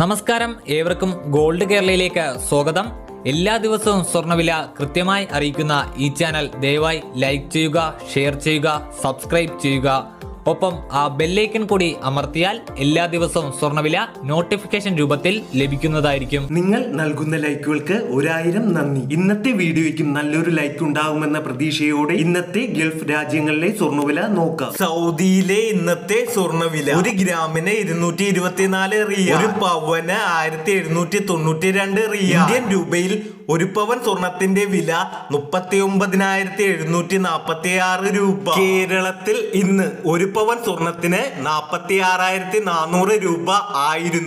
നമസ്കാരം, ഏവർക്കും ഗോൾഡ് കേരളയിലേക്ക് സ്വാഗതം. എല്ലാ ദിവസവും സ്വർണ്ണവില കൃത്യമായി അറിയിക്കുന്ന ഈ ചാനൽ ദയവായി ലൈക്ക് ചെയ്യുക, ഷെയർ ചെയ്യുക, സബ്സ്ക്രൈബ് ചെയ്യുക. ഒപ്പം ആ ബെല്ലൈക്കൺ കൂടി അമർത്തിയാൽ എല്ലാ ദിവസവും സ്വർണ്ണവില നോട്ടിഫിക്കേഷൻ രൂപത്തിൽ ലഭിക്കുന്നതായിരിക്കും. നിങ്ങൾ നൽകുന്ന ലൈക്കുകൾക്ക് 1000 നന്ദി. ഇന്നത്തെ വീഡിയോയ്ക്കും നല്ലൊരു ലൈക്ക് ഉണ്ടാകുമെന്ന പ്രതീക്ഷയോടെ ഇന്നത്തെ ഗൾഫ് രാജ്യങ്ങളിലെ സ്വർണ്ണവില നോക്കാം. സൗദിയിലെ ഇന്നത്തെ സ്വർണ്ണവില ഒരു ഗ്രാമിന് 224 റിയാൽ, ഒരു പവന് 1792 റിയാൽ. ഇന്ത്യൻ രൂപയിൽ ഒരു പവൻ സ്വർണത്തിന്റെ വില 39,746 രൂപ. കേരളത്തിൽ ഇന്ന് ഒരു പവൻ സ്വർണത്തിന് 46,400 രൂപ ആയിരുന്നു.